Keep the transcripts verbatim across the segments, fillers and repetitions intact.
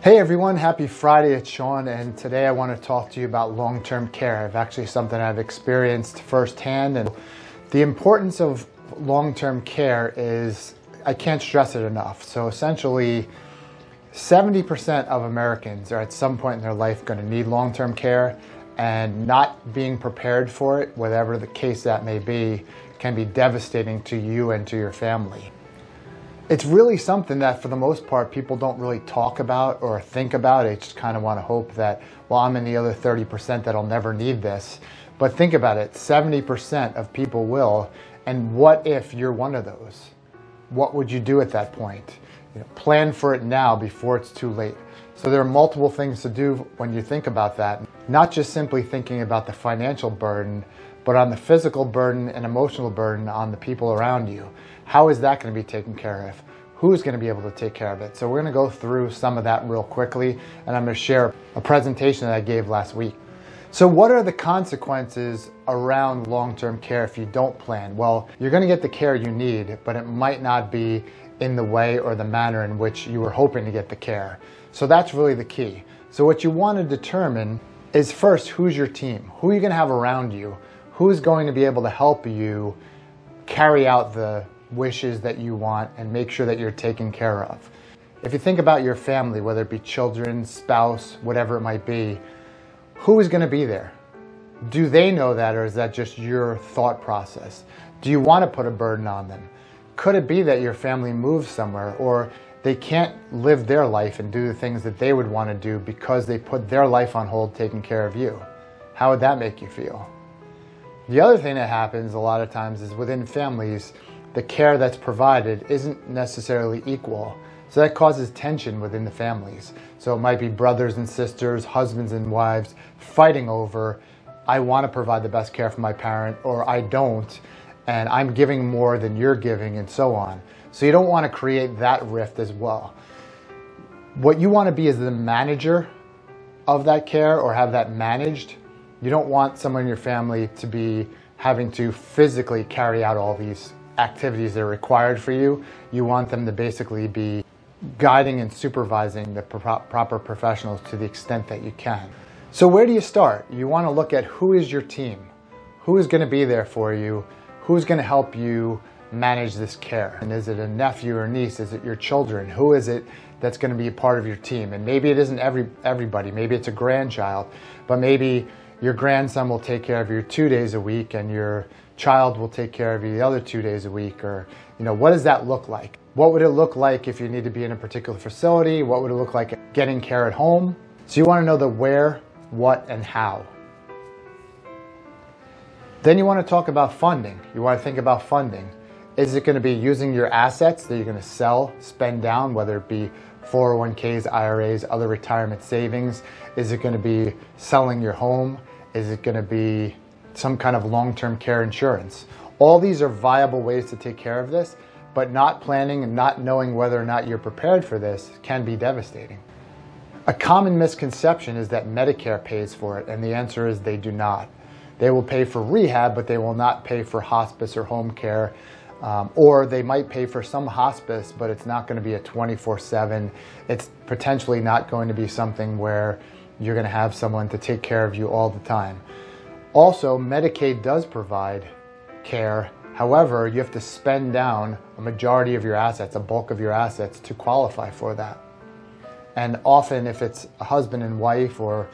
Hey everyone, happy Friday, it's Sean, and today I want to talk to you about long-term care. It's actually something I've experienced firsthand, and the importance of long-term care is, I can't stress it enough. So essentially, seventy percent of Americans are at some point in their life going to need long-term care, and not being prepared for it, whatever the case that may be, can be devastating to you and to your family. It's really something that, for the most part, people don't really talk about or think about. They just kind of want to hope that, well, I'm in the other thirty percent that'll never need this. But think about it, seventy percent of people will. And what if you're one of those? What would you do at that point? You know, plan for it now before it's too late. So there are multiple things to do when you think about that. Not just simply thinking about the financial burden, but on the physical burden and emotional burden on the people around you. How is that going to be taken care of? Who's going to be able to take care of it? So we're going to go through some of that real quickly, and I'm going to share a presentation that I gave last week. So what are the consequences around long-term care if you don't plan? Well, you're going to get the care you need, but it might not be in the way or the manner in which you were hoping to get the care. So that's really the key. So what you want to determine is first, who's your team? Who are you going to have around you? Who's going to be able to help you carry out the wishes that you want and make sure that you're taken care of? If you think about your family, whether it be children, spouse, whatever it might be, who is going to be there? Do they know that, or is that just your thought process? Do you want to put a burden on them? Could it be that your family moves somewhere, or they can't live their life and do the things that they would want to do because they put their life on hold taking care of you? How would that make you feel? The other thing that happens a lot of times is within families, the care that's provided isn't necessarily equal. So that causes tension within the families. So it might be brothers and sisters, husbands and wives fighting over, I want to provide the best care for my parent, or I don't, and I'm giving more than you're giving, and so on. So you don't want to create that rift as well. What you want to be is the manager of that care, or have that managed. You don't want someone in your family to be having to physically carry out all these activities that are required for you. You want them to basically be guiding and supervising the pro- proper professionals to the extent that you can. So where do you start? You want to look at who is your team, who is going to be there for you, who's going to help you manage this care. And is it a nephew or niece? Is it your children? Who is it that's going to be a part of your team? And maybe it isn't every everybody. Maybe it's a grandchild, but maybe your grandson will take care of you two days a week and your child will take care of you the other two days a week. Or, you know, what does that look like? What would it look like if you need to be in a particular facility? What would it look like getting care at home? So you want to know the where, what, and how. Then you want to talk about funding. You want to think about funding. Is it going to be using your assets that you're going to sell, spend down, whether it be four oh one Ks, I R As, other retirement savings? Is it going to be selling your home? Is it going to be some kind of long-term care insurance? All these are viable ways to take care of this, but not planning and not knowing whether or not you're prepared for this can be devastating. A common misconception is that Medicare pays for it, and the answer is they do not. They will pay for rehab, but they will not pay for hospice or home care. Um, or they might pay for some hospice, but it's not going to be a twenty-four seven. It's potentially not going to be something where you're going to have someone to take care of you all the time. Also, Medicaid does provide care. However, you have to spend down a majority of your assets, a bulk of your assets, to qualify for that. And often, if it's a husband and wife, or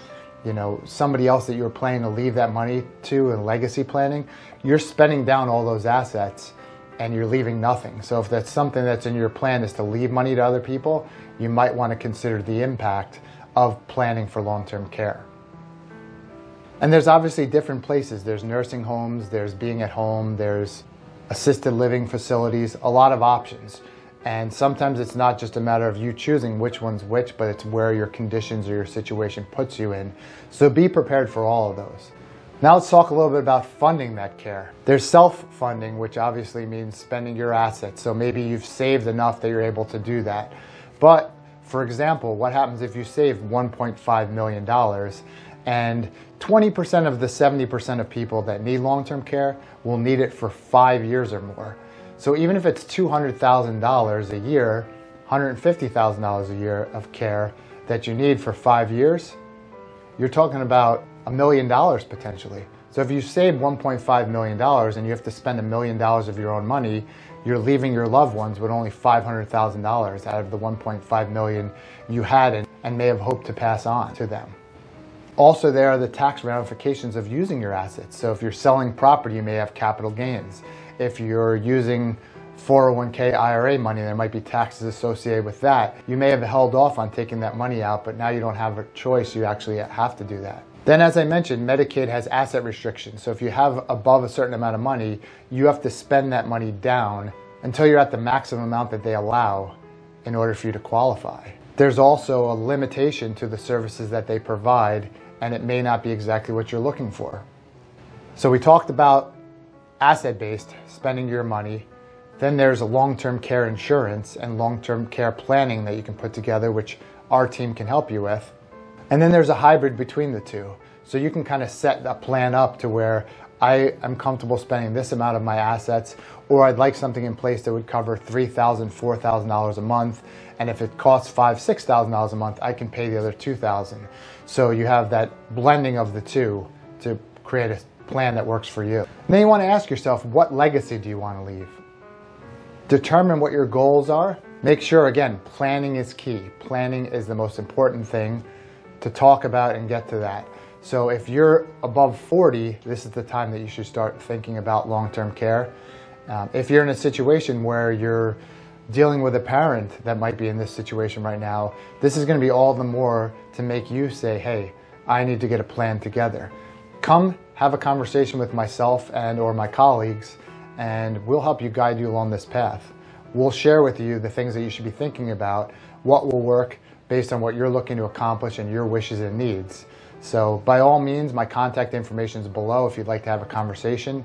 you know, somebody else that you're planning to leave that money to in legacy planning, you're spending down all those assets and you're leaving nothing. So if that's something that's in your plan, is to leave money to other people, you might want to consider the impact of planning for long-term care. And there's obviously different places. There's nursing homes, there's being at home, there's assisted living facilities, a lot of options. And sometimes it's not just a matter of you choosing which one's which, but it's where your conditions or your situation puts you in. So be prepared for all of those. Now let's talk a little bit about funding that care. There's self-funding, which obviously means spending your assets. So maybe you've saved enough that you're able to do that. But for example, what happens if you save one point five million dollars and twenty percent of the seventy percent of people that need long-term care will need it for five years or more. So even if it's two hundred thousand dollars a year, one hundred fifty thousand dollars a year of care that you need for five years, you're talking about a million dollars potentially. So if you save one point five million dollars and you have to spend a million dollars of your own money, you're leaving your loved ones with only five hundred thousand dollars out of the one point five million dollars you had and, and may have hoped to pass on to them. Also, there are the tax ramifications of using your assets. So if you're selling property, you may have capital gains. If you're using four oh one K I R A money, there might be taxes associated with that. You may have held off on taking that money out, but now you don't have a choice. You actually have to do that. Then, as I mentioned, Medicaid has asset restrictions. So if you have above a certain amount of money, you have to spend that money down until you're at the maximum amount that they allow in order for you to qualify. There's also a limitation to the services that they provide, and it may not be exactly what you're looking for. So we talked about asset-based, spending your money. Then there's a long-term care insurance and long-term care planning that you can put together, which our team can help you with. And then there's a hybrid between the two. So you can kind of set a plan up to where I am comfortable spending this amount of my assets, or I'd like something in place that would cover three thousand dollars, four thousand dollars a month. And if it costs five thousand dollars, six thousand dollars a month, I can pay the other two thousand dollars. So you have that blending of the two to create a plan that works for you. And then you want to ask yourself, what legacy do you want to leave? Determine what your goals are. Make sure, again, planning is key. Planning is the most important thing to talk about and get to that. So if you're above forty, this is the time that you should start thinking about long-term care. Um, if you're in a situation where you're dealing with a parent that might be in this situation right now, this is going to be all the more to make you say, hey, I need to get a plan together. Come have a conversation with myself and or my colleagues, and we'll help you guide you along this path. We'll share with you the things that you should be thinking about, what will work based on what you're looking to accomplish and your wishes and needs. So by all means, my contact information is below if you'd like to have a conversation.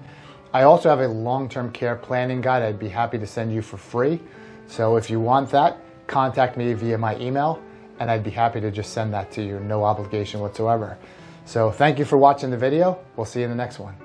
I also have a long-term care planning guide I'd be happy to send you for free. So if you want that, contact me via my email and I'd be happy to just send that to you, no obligation whatsoever. So thank you for watching the video. We'll see you in the next one.